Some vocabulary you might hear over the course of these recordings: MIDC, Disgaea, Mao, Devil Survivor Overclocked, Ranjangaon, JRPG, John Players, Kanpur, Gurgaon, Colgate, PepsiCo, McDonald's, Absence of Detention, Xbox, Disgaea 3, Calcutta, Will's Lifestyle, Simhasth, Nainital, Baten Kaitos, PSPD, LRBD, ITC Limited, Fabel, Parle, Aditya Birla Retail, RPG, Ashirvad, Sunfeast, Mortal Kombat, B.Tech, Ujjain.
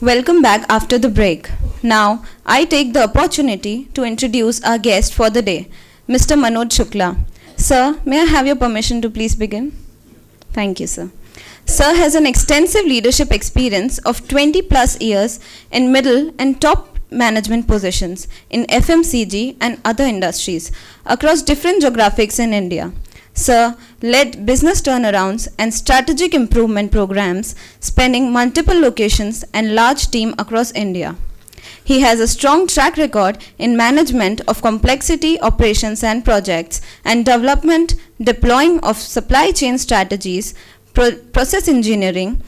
Welcome back after the break. Now, I take the opportunity to introduce our guest for the day, Mr. Manoj Shukla. Sir, may I have your permission to please begin? Thank you, sir. Sir has an extensive leadership experience of 20 plus years in middle and top management positions in FMCG and other industries across different geographics in India. Sir led business turnarounds and strategic improvement programs spanning multiple locations and large team across India. He has a strong track record in management of complexity, operations and projects, and development, deploying of supply chain strategies, process engineering.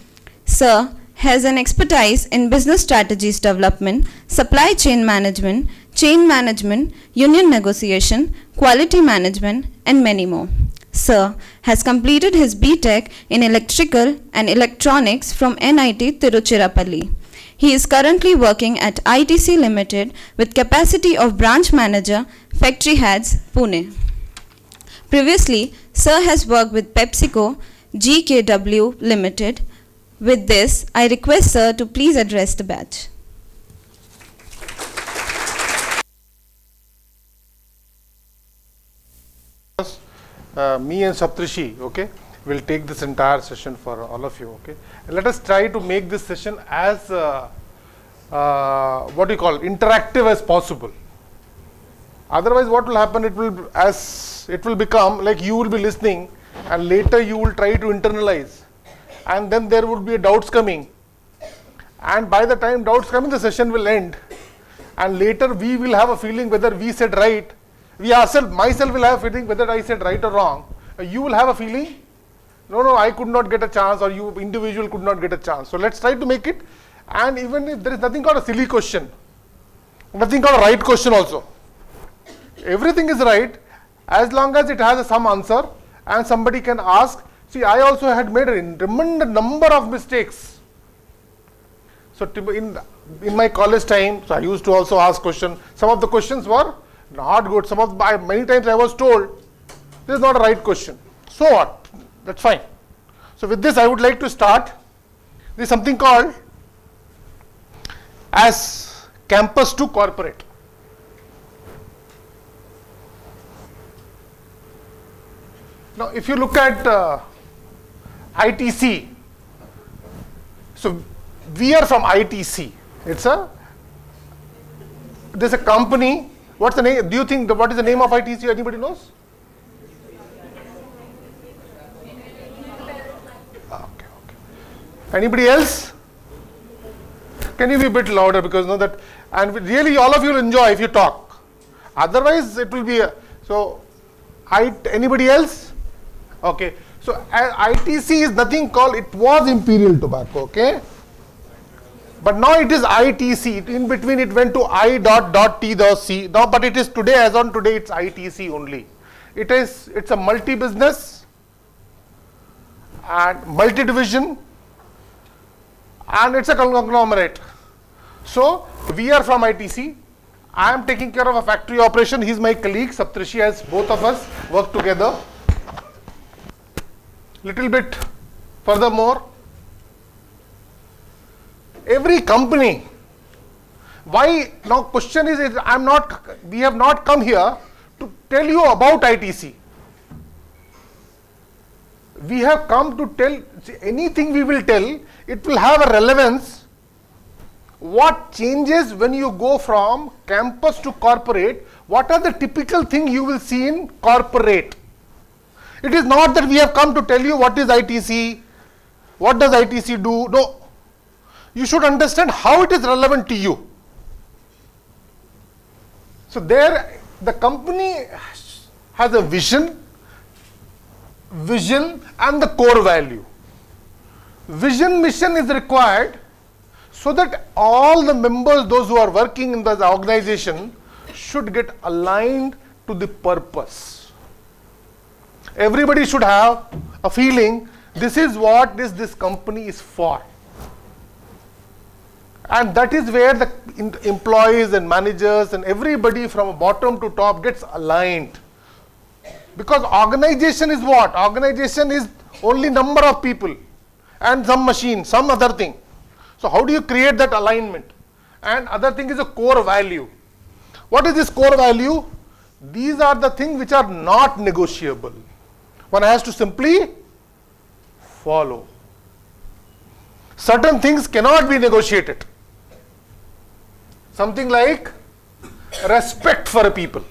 Sir has an expertise in business strategies development, supply chain management, union negotiation, quality management, and many more. Sir has completed his B.Tech in Electrical and Electronics from NIT Tiruchirappalli. He is currently working at ITC Limited with capacity of branch manager, Factory Heads, Pune. Previously, Sir has worked with PepsiCo, GKW Limited. With this, I request Sir to please address the batch. Me and Saptarshi, okay, will take this entire session for all of you, okay. And let us try to make this session as interactive as possible. Otherwise, what will happen? It will become like you will be listening, and later you will try to internalize, and then there would be doubts coming. And by the time doubts coming, the session will end, and later we will have a feeling whether we said right. Myself will have a feeling whether I said right or wrong. You will have a feeling, no, I could not get a chance, or you individual could not get a chance. So let's try to make it. And even if there is nothing called a silly question, nothing called a right question also. Everything is right as long as it has some answer and somebody can ask. See, I also had made a tremendous number of mistakes. So in my college time, so I used to also ask questions. Some of the questions were not good. Many times I was told, this is not a right question. So what? That's fine. So with this, I would like to start. There's something called as campus to corporate. Now, if you look at ITC, so we are from ITC. There's a company. What's the name? Do you think what is the name of ITC? Anybody knows? Okay. Anybody else? Can you be a bit louder, because know that, and really all of you will enjoy if you talk. Otherwise, it will be a, so. Anybody else? Okay. So ITC is nothing called. It was Imperial Tobacco. Okay. But now it is ITC. In between it went to I.T.C. Now, but it is today, as on today, it's ITC only. It's a multi-business and multi-division, and it's a conglomerate. So we are from ITC. I am taking care of a factory operation. He's my colleague, Saptarshi, as both of us work together. Little bit furthermore. Every company, why now question is, we have not come here to tell you about ITC. We have come to tell, anything we will tell, it will have a relevance. What changes when you go from campus to corporate? What are the typical things you will see in corporate? It is not that we have come to tell you what is ITC, what does ITC do, no. You should understand how it is relevant to you. So there, the company has a vision and the core value. Vision, mission is required so that all the members, those who are working in the organization, should get aligned to the purpose. Everybody should have a feeling, this is what this company is for. And that is where the employees and managers and everybody from bottom to top gets aligned. Because organization is what? Organization is only number of people and some machine, some other thing. So how do you create that alignment? And other thing is a core value. What is this core value? These are the things which are not negotiable. One has to simply follow. Certain things cannot be negotiated. Something like respect for a people.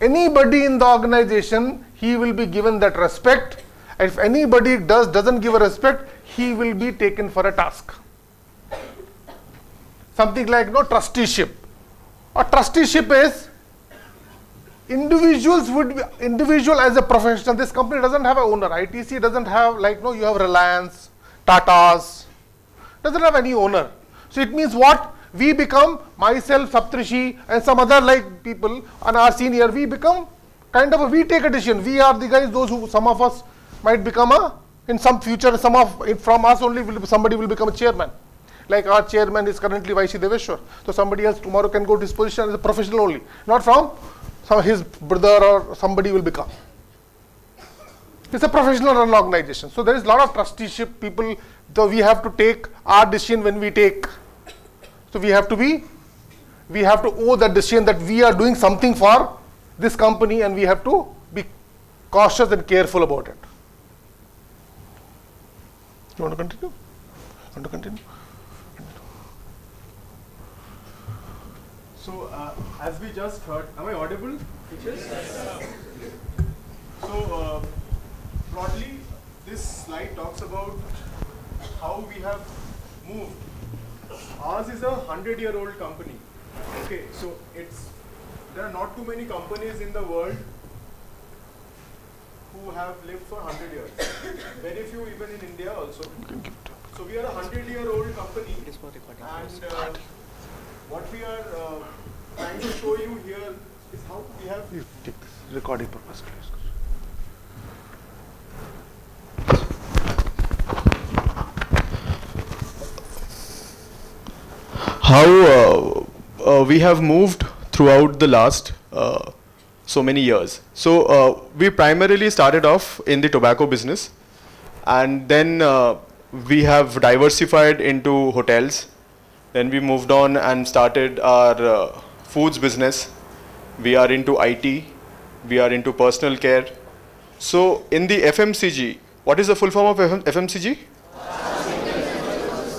Anybody in the organization, he will be given that respect. If anybody doesn't give a respect, he will be taken for a task. Something like no trusteeship. A trusteeship is individuals would be individual as a professional. This company doesn't have an owner. ITC doesn't have, like, no, you have Reliance, Tata's, doesn't have any owner. So it means what? We become, myself, Saptarshi and some other like people and our senior, we become kind of a, we take a decision. We are the guys, those who, some of us might become a, in some future, some of, from us only will, somebody will become a chairman. Like our chairman is currently Yogesh Deveshwar. So somebody else tomorrow can go to his position as a professional only. Not from some, his brother or somebody will become. It's a professional run organization. So there is a lot of trusteeship people. So we have to take our decision when we take. So we have to be, we have to owe that decision that we are doing something for this company and we have to be cautious and careful about it. You want to continue? Want to continue? So, as we just heard, am I audible? Yes. So, broadly, this slide talks about how we have moved. Ours is a 100-year-old company. Okay, so it's, there are not too many companies in the world who have lived for 100 years. Very few, even in India also. So we are a 100-year-old company, and what we are trying to show you here is how we have... You take this recording purpose, please. How we have moved throughout the last so many years. So we primarily started off in the tobacco business, and then we have diversified into hotels. Then we moved on and started our foods business. We are into IT. We are into personal care. So in the FMCG, what is the full form of FMCG?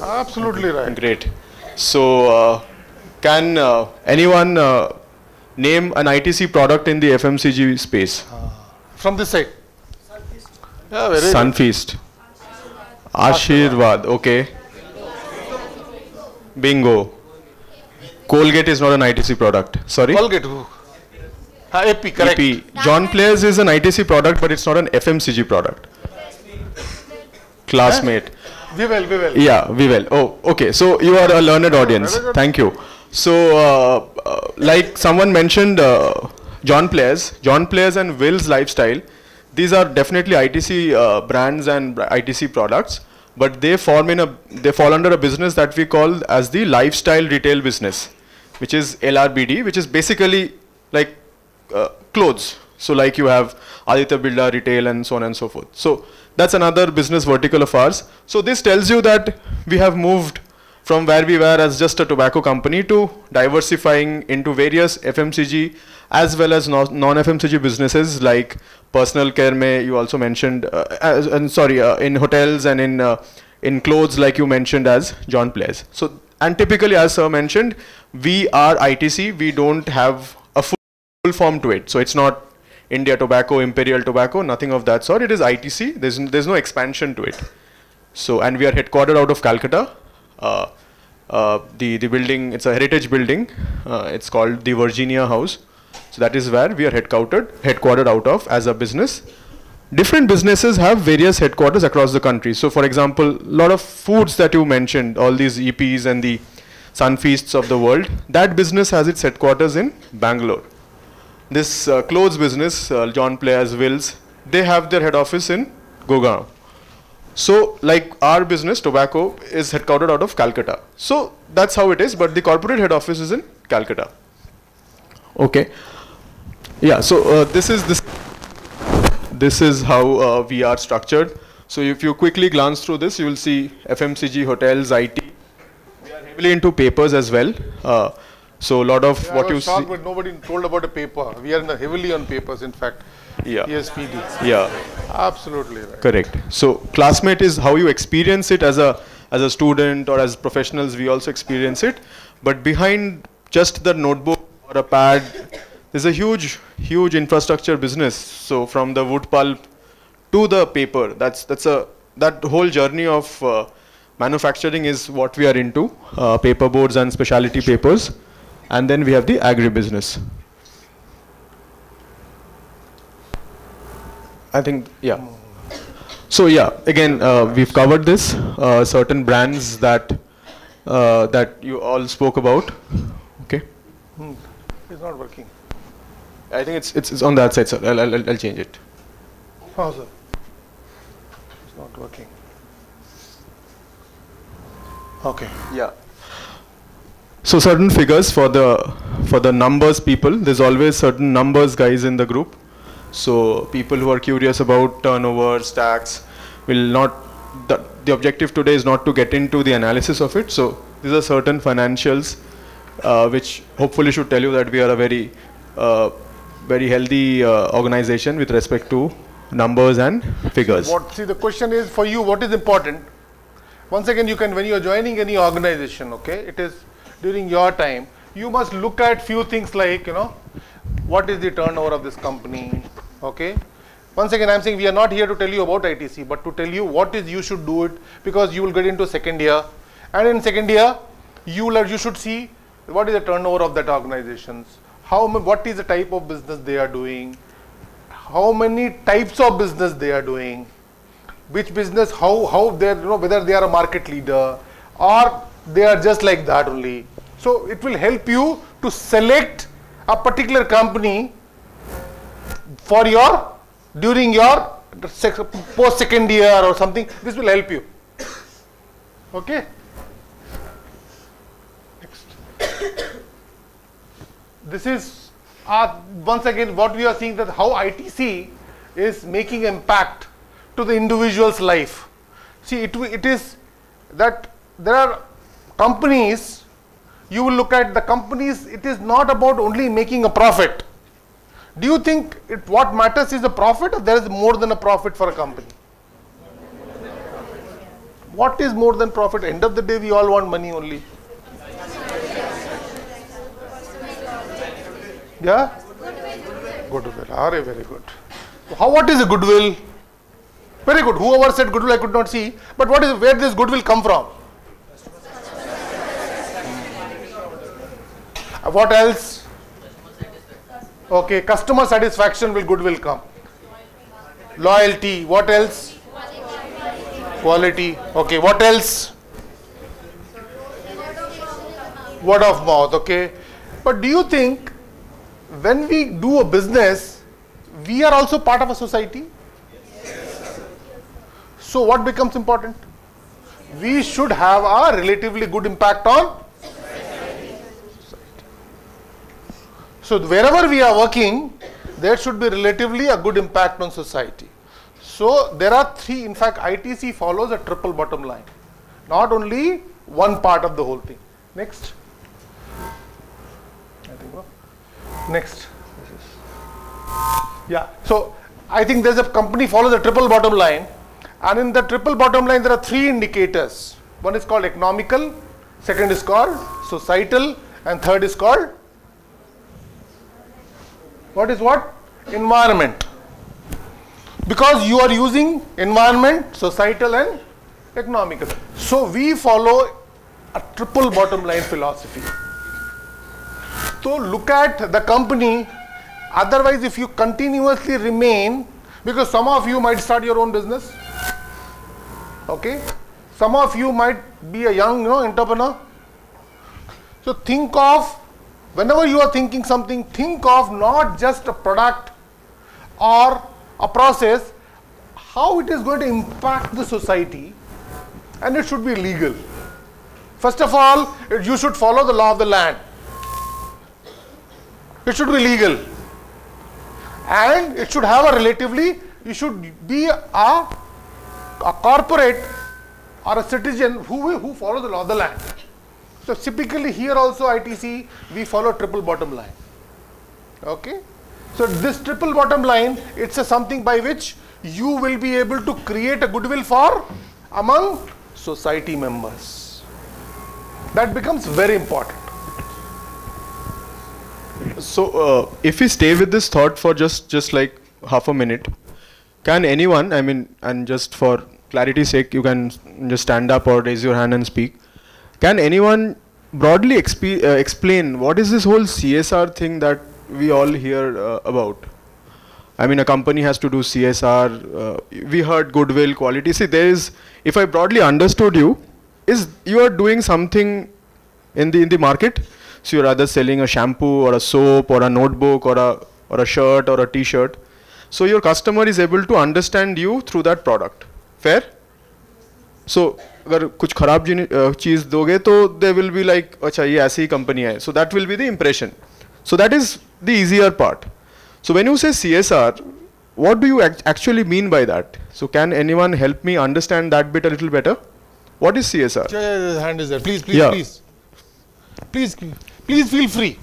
Absolutely right. Great. So can anyone name an ITC product in the FMCG space? From this side. Sunfeast. Yeah, very Sunfeast. Ashirvad. Okay. Bingo. Colgate is not an ITC product. Sorry? Colgate. Epi, correct. Epi. John Players is an ITC product, but it's not an FMCG product. Classmate. We will, we will. Yeah, we will. Oh, okay. So you are a learned audience. Thank you. So, like someone mentioned, John Players and Will's Lifestyle, these are definitely ITC brands and ITC products. But they form in a, they fall under a business that we call as the lifestyle retail business, which is LRBD, which is basically like clothes. So like you have Aditya Birla Retail and so on and so forth. So that's another business vertical of ours. So this tells you that we have moved from where we were as just a tobacco company to diversifying into various FMCG as well as non-FMCG businesses like personal care, you also mentioned, in hotels and in clothes, like you mentioned as John Players. So, and typically, as sir mentioned, we are ITC. We don't have a full form to it. So it's not India Tobacco, Imperial Tobacco, nothing of that sort. It is ITC. There's no expansion to it. So, and we are headquartered out of Calcutta. The building, it's a heritage building. It's called the Virginia House. So that is where we are headquartered out of as a business. Different businesses have various headquarters across the country. So for example, a lot of foods that you mentioned, all these EPs and the Sunfeasts of the world, that business has its headquarters in Bangalore. This clothes business, John Players, Wills, they have their head office in Gurgaon. So like our business, tobacco, is headquartered out of Calcutta. So that's how it is, but the corporate head office is in Calcutta. Okay. Yeah, so this is how we are structured. So if you quickly glance through this, you will see FMCG, hotels, IT. We are heavily into papers as well. So a lot of what you see. I was shocked when nobody told about a paper. We are heavily on papers, in fact. Yeah. PSPD. Yeah. Absolutely right. Correct. So Classmate is how you experience it as a student or as professionals. We also experience it. But behind just the notebook or a pad, there's a huge, huge infrastructure business. So from the wood pulp to the paper, that whole journey of manufacturing is what we are into, paper boards and specialty papers. And then we have the agribusiness. I think, yeah. So yeah, again, we've covered this, certain brands that you all spoke about. Okay. It's not working. I think it's on that side, sir. I'll change it. Oh, sir. It's not working. Okay. Yeah. So certain figures for the numbers people. There's always certain numbers guys in the group. So people who are curious about turnover, stacks, will not. The objective today is not to get into the analysis of it. So these are certain financials, which hopefully should tell you that we are a very, very healthy organization with respect to numbers and figures. The question is for you, what is important? Once again, when you are joining any organization, okay, it is during your time, you must look at few things like, what is the turnover of this company, okay? Once again, I'm saying we are not here to tell you about ITC, but to tell you what is you should do it, because you will get into second year, and in second year, you should see what is the turnover of that organizations, what is the type of business they are doing, how many types of business they are doing, which business, how they're, whether they are a market leader or they are just like that only. So it will help you to select a particular company for your during your post-second year or something. This will help you. Okay. Next. This is once again what we are seeing, that how ITC is making impact to the individual's life. See, it is that there are companies. You will look at the companies. It is not about only making a profit. Do you think what matters is the profit, or there is more than a profit for a company? What is more than profit? End of the day, we all want money only. Yeah? Goodwill. Are very good. What is a goodwill? Very good. Whoever said goodwill, I could not see. But where does goodwill come from? What else? Okay, customer satisfaction will goodwill come. Loyalty. What else? Quality. Okay, what else? Word of mouth. Okay, but do you think when we do a business, we are also part of a society? So what becomes important? We should have a relatively good impact on. So wherever we are working, there should be relatively a good impact on society. So there are three, in fact, ITC follows a triple bottom line, not only one part of the whole thing. Next. Next. Yeah, so I think there's a company follows a triple bottom line, and in the triple bottom line, there are three indicators. One is called economical, second is called societal, and third is called environment. Because you are using environment, societal and economical. So we follow a triple bottom line philosophy. So look at the company. Otherwise, if you continuously remain, because some of you might start your own business. Okay. Some of you might be a young, entrepreneur. So think of, whenever you are thinking something, think of not just a product or a process, how it is going to impact the society, and it should be legal. First of all, you should follow the law of the land. It should be legal. And it should have a relatively, you should be a a corporate or a citizen who follows the law of the land. So typically here also ITC, we follow triple bottom line. Okay. So this triple bottom line, it's a something by which you will be able to create a goodwill for among society members. That becomes very important. So if we stay with this thought for just like half a minute, can anyone, I mean, and just for clarity's sake, you can just stand up or raise your hand and speak. Can anyone broadly explain what is this whole CSR thing that we all hear about? I mean, a company has to do CSR. We heard goodwill, quality. See, there is, if I broadly understood you, is you are doing something in the market. So you're either selling a shampoo or a soap or a notebook or a shirt or a t-shirt. So your customer is able to understand you through that product. Fair? So अगर कुछ खराब चीज दोगे तो they will be like अच्छा ये ऐसी ही कंपनी है. So that will be the impression. So that is the easier part. So when you say CSR, what do you actually mean by that? So can anyone help me understand that bit a little better? What is CSR? Yeah, hand is there. Please feel free.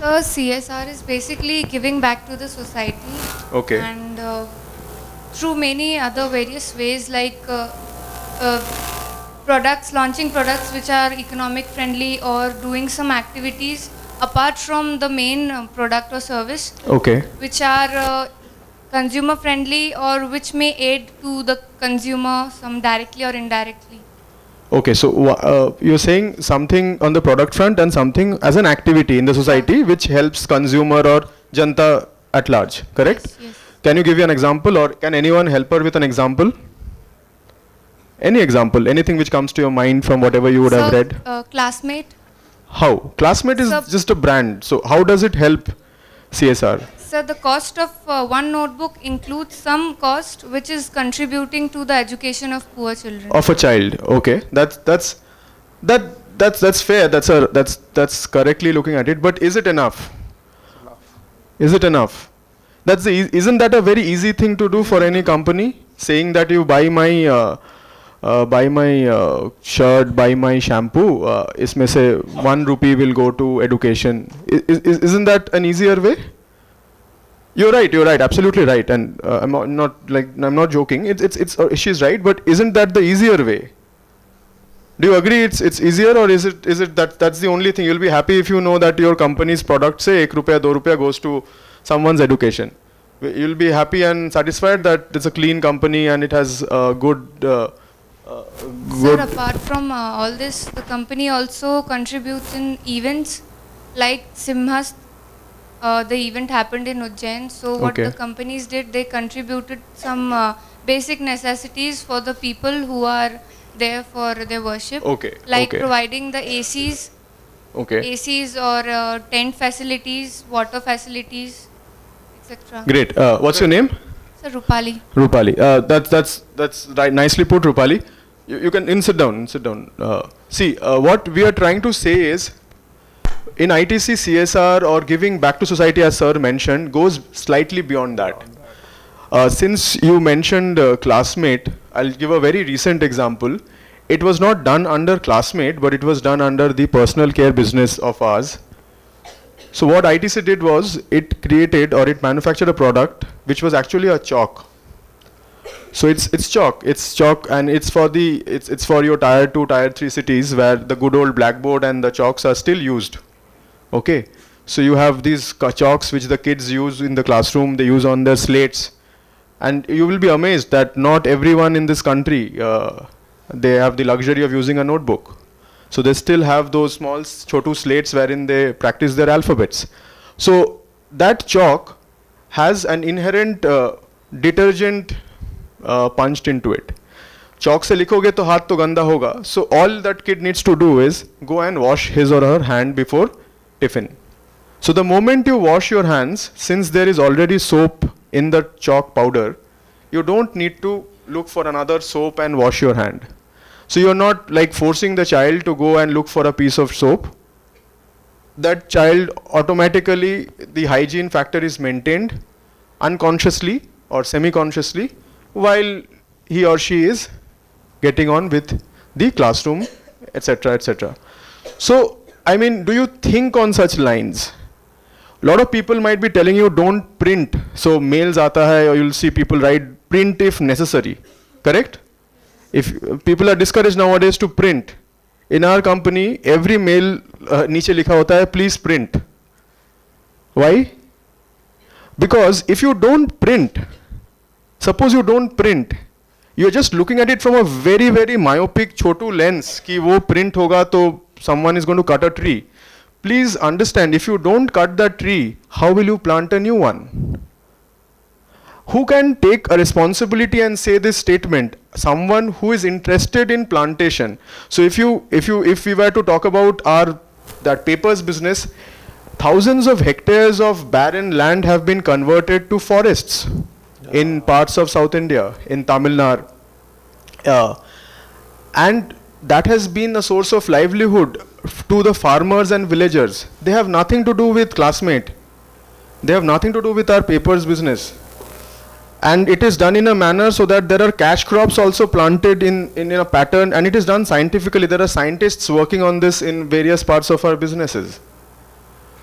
So CSR is basically giving back to the society. Okay. And through many other various ways like products, launching products which are economic friendly or doing some activities apart from the main product or service, okay, which are consumer friendly or which may aid to the consumer some directly or indirectly. Okay, so you're saying something on the product front and something as an activity in the society which helps consumer or janta at large, correct? Yes, yes. Can you give me an example or can anyone help her with an example? Any example, anything which comes to your mind from whatever you would have read? Classmate. How? Classmate is just a brand. So how does it help CSR? Sir, the cost of one notebook includes some cost which is contributing to the education of poor children. Of a child. Okay, that's fair. That's correctly looking at it. But is it enough? Is it enough? Isn't that a very easy thing to do for any company? Saying that you buy my shirt, buy my shampoo, isme se 1 rupee will go to education. Isn't that an easier way? You're right, absolutely right. And I'm not joking. She's right, but isn't that the easier way? Do you agree it's easier or is it that's the only thing? You'll be happy if you know that your company's product say 1 rupee, 2 rupee goes to someone's education. You'll be happy and satisfied that it's a clean company and it has good... Sir, apart from all this, the company also contributes in events like Simhasth. The event happened in Ujjain. So what the companies did, they contributed some basic necessities for the people who are there for their worship. Like providing the ACs, ACs or tent facilities, water facilities, etc. Great. What's your name? Sir, Rupali. Rupali. That's right. Nicely put, Rupali. You can sit down. Sit down. See, what we are trying to say is, in ITC, CSR or giving back to society, as sir mentioned, goes slightly beyond that. Since you mentioned Classmate, I'll give a very recent example. It was not done under Classmate, but it was done under the personal care business of ours. So what ITC did was, it created or it manufactured a product which was actually a chalk. So it's chalk and it's for your tier 2, tier 3 cities where the good old blackboard and the chalks are still used. Okay, so you have these chalks which the kids use in the classroom, they use on their slates, and you will be amazed that not everyone in this country they have the luxury of using a notebook. So they still have those small chotu slates wherein they practice their alphabets. So that chalk has an inherent detergent punched into it. Chalk se likhoge to haath to ganda hoga. So all that kid needs to do is go and wash his or her hand before tiffin. So the moment you wash your hands, since there is already soap in the chalk powder, you don't need to look for another soap and wash your hand. So you're not like forcing the child to go and look for a piece of soap. That child automatically, the hygiene factor is maintained unconsciously or semi-consciously while he or she is getting on with the classroom, etc., etc. So, I mean, do you think on such lines? A lot of people might be telling you, don't print. So, mails aata hai, or you'll see people write, print if necessary. Correct? If people are discouraged nowadays to print. In our company, every mail niche likha hota hai, please print. Why? Because if you don't print, suppose you don't print, you are just looking at it from a very, very myopic chotu lens, ki wo print hoga to someone is going to cut a tree. Please understand, if you don't cut that tree, how will you plant a new one? Who can take a responsibility and say this statement? Someone who is interested in plantation. So if we were to talk about that papers business, thousands of hectares of barren land have been converted to forests in parts of South India, in Tamil Nadu. And that has been a source of livelihood to the farmers and villagers. They have nothing to do with Classmate. They have nothing to do with our papers business. And it is done in a manner so that there are cash crops also planted in a pattern, and it is done scientifically. There are scientists working on this in various parts of our businesses.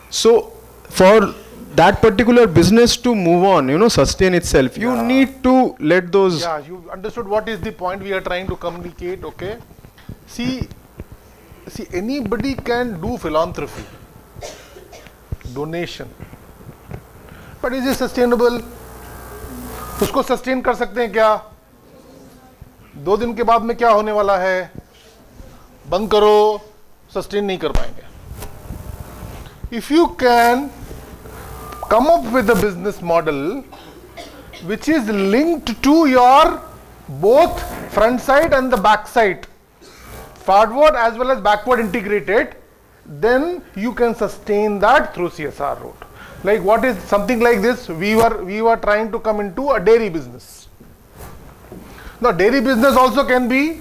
So for that particular business to move on, you know, sustain itself, you need to let those... Yeah, you understood what is the point we are trying to communicate, okay? See, anybody can do philanthropy, donation, but is it sustainable? उसको sustain कर सकते हैं क्या? दो दिन के बाद में क्या होने वाला है? बंद करो, सस्टेन नहीं कर पाएंगे. If you can come up with a business model which is linked to your both front side and the back side, forward as well as backward integrated, then you can sustain that through CSR route. Like what is something like this, we were trying to come into a dairy business. Now dairy business also can be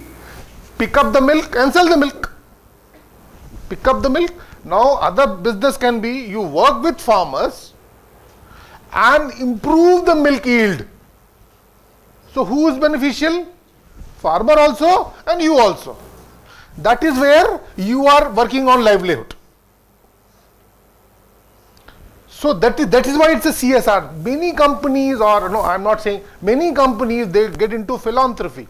pick up the milk and sell the milk. Pick up the milk. Now other business can be you work with farmers and improve the milk yield. So who is beneficial? Farmer also and you also. That is where you are working on livelihood. So that is why it's a CSR. Many companies, or no, I'm not saying, many companies, they get into philanthropy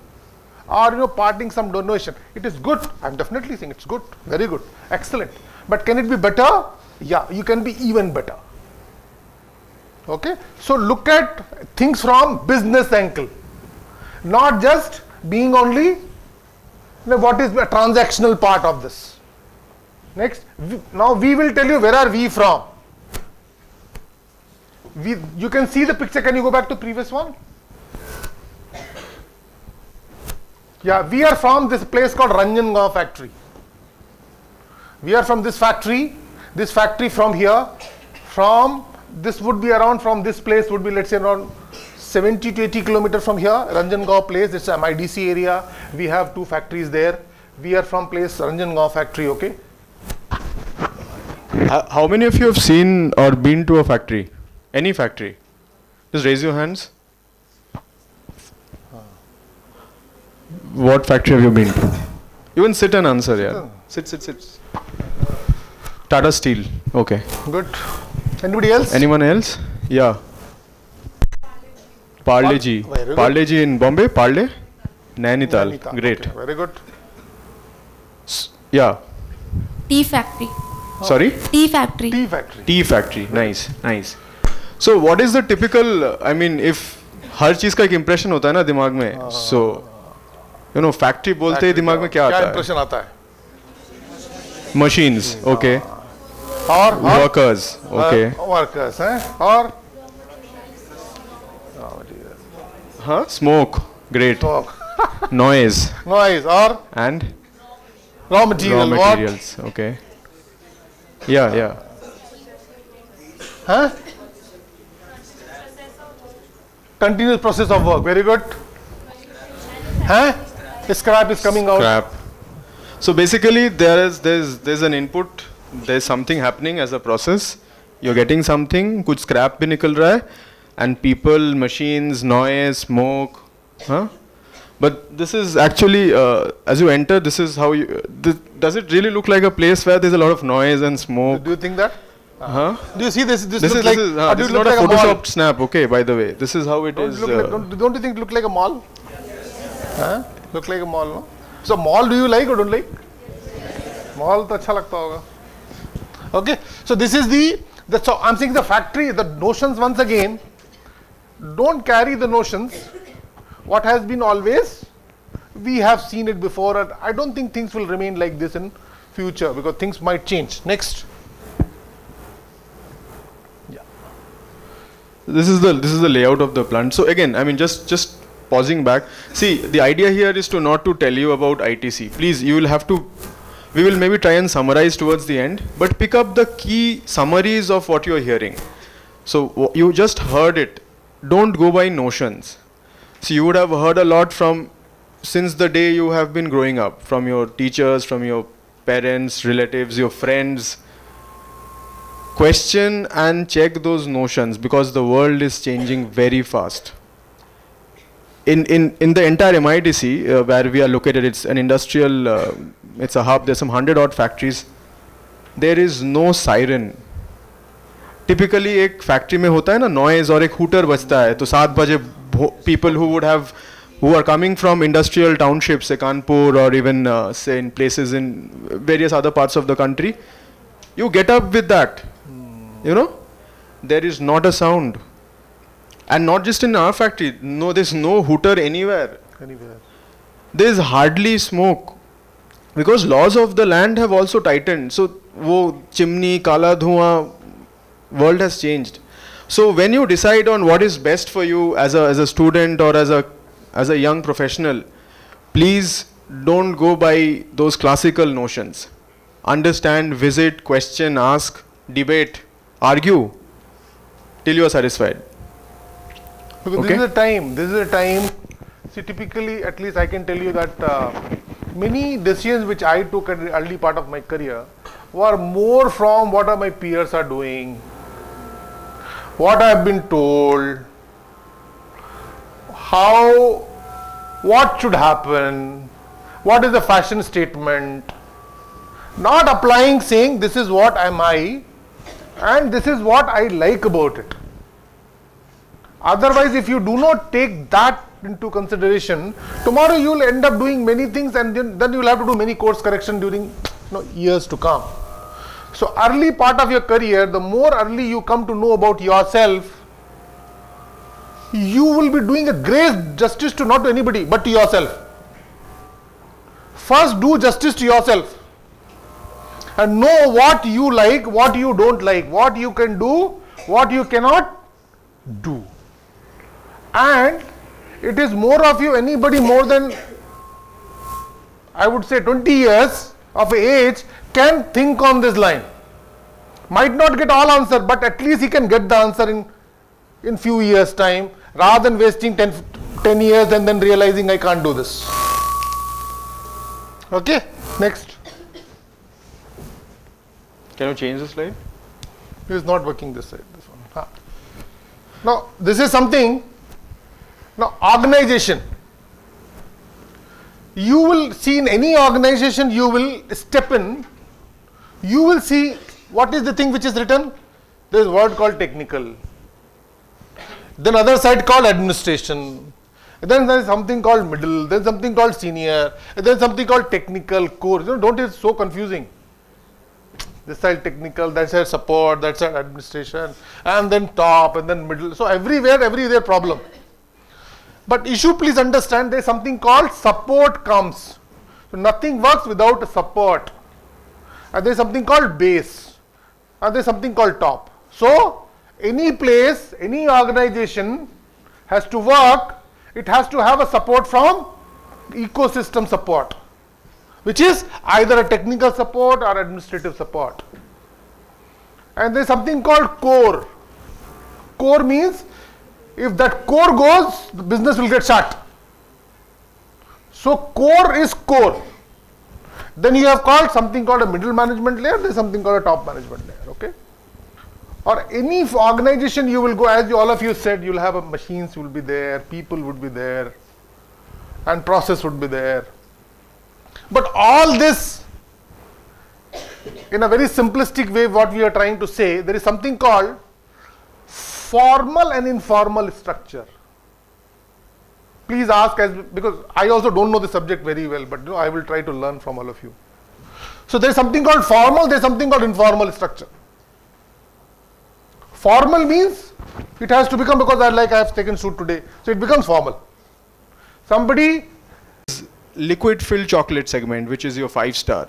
or, you know, parting some donation. It is good. I'm definitely saying it's good, very good, excellent. But can it be better? Yeah, you can be even better. Okay. So look at things from business angle, not just being only, you know, what is the transactional part of this. Next, now we will tell you where are we from. You can see the picture. Can you go back to previous one? Yeah, we are from this place called Ranjangaon factory. We are from this factory from here, from this would be around, from this place would be, let's say, around 70 to 80 kilometers from here, Ranjangaon place. It's a MIDC area. We have two factories there. We are from place Ranjangaon factory, okay? How many of you have seen or been to a factory? Any factory? Just raise your hands. What factory have you been to? You can sit and answer, yeah. Sit. Tata Steel. Okay. Good. Anybody else? Anyone else? Yeah. Parle-ji. Parle-ji in Bombay? Parle? Nainital. Great. Okay. Very good. Yeah. Tea factory. Sorry? Tea factory. Tea factory. Tea factory. Nice. Nice. So what is the typical, I mean, if हर चीज का एक impression होता है ना दिमाग में, so you know factory बोलते ही दिमाग में क्या आता है? क्या impression आता है? Machines, okay. और workers, okay. Workers हैं और हाँ smoke, great. Noise और and raw materials, okay. Yeah. हाँ continuous process of work, very good. Scrap is coming out. Scrap. So basically there's an input, there's something happening as a process, you're getting something, kuch scrap bhi nikal raha hai, and people, machines, noise, smoke, But this is actually, as you enter, this is how you, does it really look like a place where there's a lot of noise and smoke? Do you think that? Huh? Do you see this? This is not like a photoshopped snap, okay, by the way. This is how it is. Don't you think it looks like a mall? Yes. Huh? Look like a mall, no? So mall do you like or don't like? Yes. Mall to acha lagta hoga. Okay, so this is the, so I'm saying the factory, the notions once again, don't carry the notions. What has been always, we have seen it before, and I don't think things will remain like this in future because things might change. Next. This is the layout of the plant. So again, I mean, just pausing back. See, the idea here is to not to tell you about ITC. Please, you will have to. We will maybe try and summarize towards the end, but pick up the key summaries of what you are hearing. So you just heard it. Don't go by notions. So you would have heard a lot from since the day you have been growing up, from your teachers, from your parents, relatives, your friends. Question and check those notions because the world is changing very fast. In the entire MIDC where we are located, it's an industrial, it's a hub, there's some 100-odd factories. There is no siren. Typically, ek factory mein hota hai na noise aur ek hooter bajta hai. To 7 baje people who are coming from industrial townships, say Kanpur or even say in places in various other parts of the country, you get up with that. You know, there is not a sound, and not just in our factory. No, there's no hooter anywhere. There's hardly smoke, because laws of the land have also tightened. So, wo chimney, kala dhua, world has changed. So when you decide on what is best for you as a student or as a young professional, please don't go by those classical notions. Understand, visit, question, ask, debate. Argue till you are satisfied. Because okay? This is a time. See, typically, at least I can tell you that many decisions which I took at the early part of my career were more from what are my peers are doing, what I have been told, how, what should happen, what is the fashion statement, not applying, saying this is what am I, and this is what I like about it. Otherwise, if you do not take that into consideration, tomorrow you will end up doing many things, and then you will have to do many course correction during years to come. So early part of your career, the more early you come to know about yourself, you will be doing a great justice to not to anybody but to yourself. First do justice to yourself. And know what you like, what you don't like, what you can do, what you cannot do. And it is more of you, anybody more than, I would say, 20 years of age can think on this line. Might not get all answer, but at least he can get the answer in few years time, rather than wasting 10 years and then realizing I can't do this. Okay, next. Can you change the slide? It is not working this side. This one. Ah. Now, this is something. Now, organization. You will see in any organization you will step in, you will see what is the thing which is written. There is a word called technical. Then other side called administration. Then there is something called middle. Then something called senior. Then something called technical core. You know, don't it so confusing. This side technical, that side support, that side administration, and then top, and then middle. So everywhere problem. But issue, please understand, there is something called support comes. So nothing works without a support. And there is something called base. And there is something called top. So any place, any organization has to work, it has to have a support from ecosystem support, which is either a technical support or administrative support. And there is something called core. Core means if that core goes, the business will get shut. So core is core. Then you have called something called a middle management layer, there is something called a top management layer. Okay? Or any organization you will go, as all of you said, you will have machines will be there, people would be there. and process would be there. But all this, in a very simplistic way, what we are trying to say, there is something called formal and informal structure. Please ask, as because I also don't know the subject very well, but you know, I will try to learn from all of you. So there is something called formal, there is something called informal structure. Formal means it has to become, because I have taken suit today, so it becomes formal. Somebody liquid filled chocolate segment, which is your 5-star,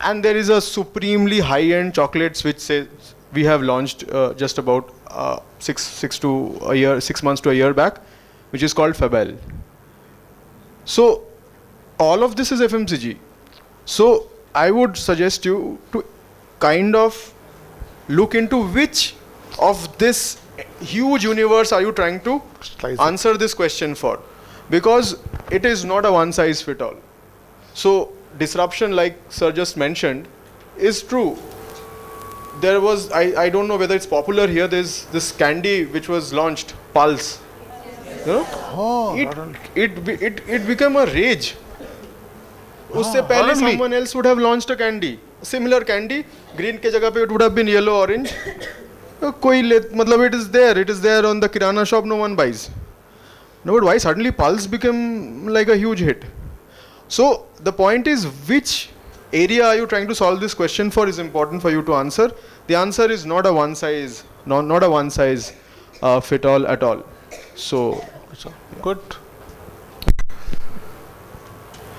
and there is a supremely high-end chocolates which says we have launched just about six months to a year back, which is called Fabel. So all of this is FMCG. So I would suggest you to kind of look into which of this huge universe are you trying to answer this question for, because it is not a one size fit all. So disruption, like sir just mentioned, is true. There was, I don't know whether it's popular here, there's this candy which was launched, Pulse. You know? Oh, it became a rage. Usse pehle someone else would have launched a candy, similar candy, green ke jagah pe it would have been yellow, orange. It is there. It is there on the kirana shop. No one buys. No, but why suddenly Pulse became like a huge hit? So the point is, which area are you trying to solve this question for is important for you to answer. The answer is not a one size, not a one size fit all at all. So good.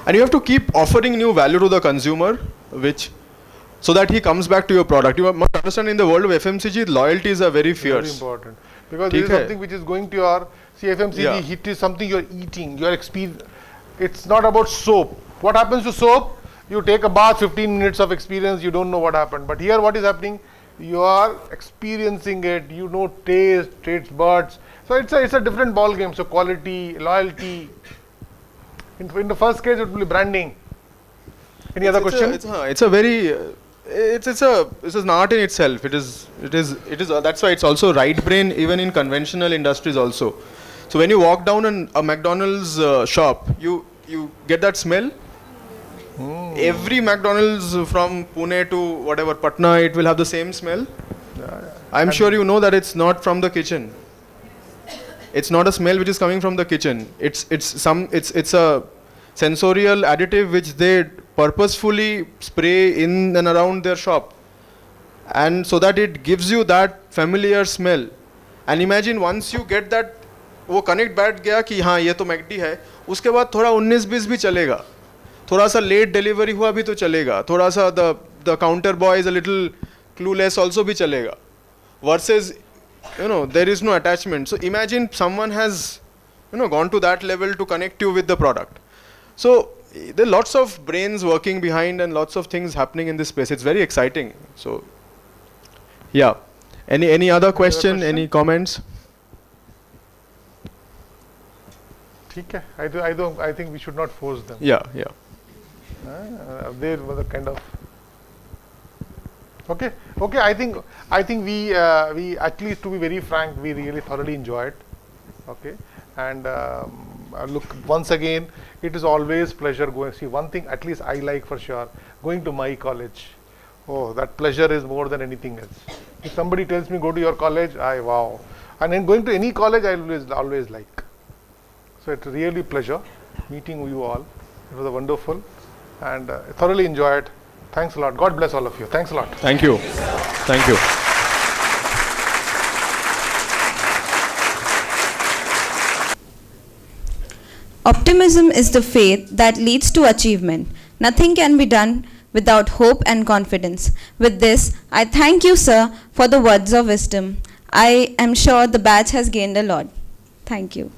And you have to keep offering new value to the consumer, which so that he comes back to your product. You must understand, in the world of FMCG, loyalties are very fierce. Very important, because this is something which is going to your FMCG. Yeah. It is something you are eating. Your experience. It's not about soap. What happens to soap? You take a bath, 15 minutes of experience. You don't know what happened. But here, what is happening? You are experiencing it. You know taste buds. So it's a different ball game. So quality, loyalty. In the first case, it will be branding. Any other question? It's a very it's an art in itself. It is that's why it's also right brain even in conventional industries also. So when you walk down a McDonald's shop, you get that smell. Mm. Every McDonald's from Pune to whatever Patna, it will have the same smell. Yeah. I'm sure you know that it's not from the kitchen. It's not a smell which is coming from the kitchen. It's a sensorial additive which they purposefully spray in and around their shop, and so that it gives you that familiar smell. And imagine once you get that, वो connect बैठ गया कि हाँ ये तो McD है. उसके बाद थोड़ा 19-20 भी चलेगा. थोड़ा सा late delivery हुआ भी तो चलेगा. थोड़ा सा the counter boy is a little clueless also भी चलेगा. Versus, you know, there is no attachment. So imagine someone has, you know, gone to that level to connect you with the product. So there are lots of brains working behind and lots of things happening in this space. It's very exciting. So yeah, any other question? Any comments? Okay, I think we should not force them. Yeah, yeah. There was a kind of. Okay, okay. I think we at least, to be very frank, we really thoroughly enjoyed. Okay, and look, once again, it is always pleasure going. See, one thing at least I like for sure, going to my college. Oh, that pleasure is more than anything else. If somebody tells me go to your college, wow. And then going to any college, I always like. So it's really pleasure meeting you all. It was wonderful, and thoroughly enjoyed. Thanks a lot. God bless all of you. Thanks a lot. Thank you. Thank you. Optimism is the faith that leads to achievement. Nothing can be done without hope and confidence. With this, I thank you, sir, for the words of wisdom. I am sure the batch has gained a lot. Thank you.